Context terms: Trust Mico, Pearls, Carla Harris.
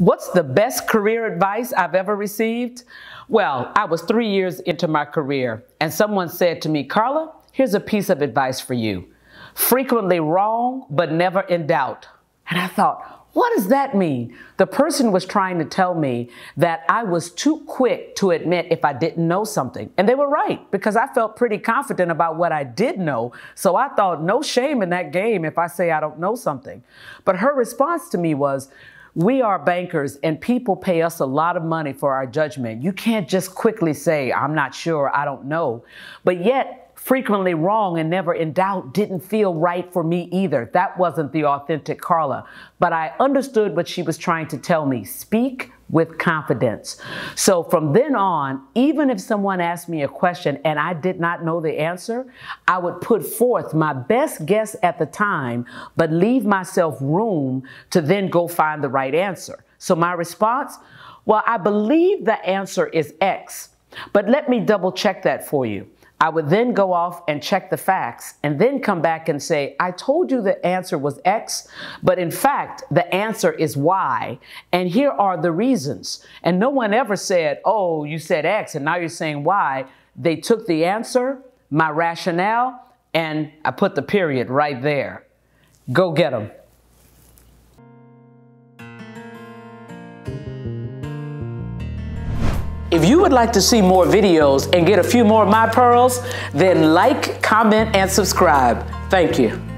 What's the best career advice I've ever received? Well, I was 3 years into my career and someone said to me, Carla, here's a piece of advice for you. Frequently wrong, but never in doubt. And I thought, what does that mean? The person was trying to tell me that I was too quick to admit if I didn't know something. And they were right, because I felt pretty confident about what I did know. So I thought, no shame in that game if I say I don't know something. But her response to me was, we are bankers and people pay us a lot of money for our judgment. You can't just quickly say, I'm not sure, I don't know. But yet, frequently wrong and never in doubt didn't feel right for me either. That wasn't the authentic Carla, but I understood what she was trying to tell me. Speak with confidence. So from then on, even if someone asked me a question and I did not know the answer, I would put forth my best guess at the time, but leave myself room to then go find the right answer. So my response, well, I believe the answer is X, but let me double check that for you. I would then go off and check the facts and then come back and say, I told you the answer was X, but in fact, the answer is Y. And here are the reasons. And no one ever said, oh, you said X and now you're saying Y. They took the answer, my rationale, and I put the period right there. Go get them. If you would like to see more videos and get a few more of my pearls, then like, comment, and subscribe. Thank you.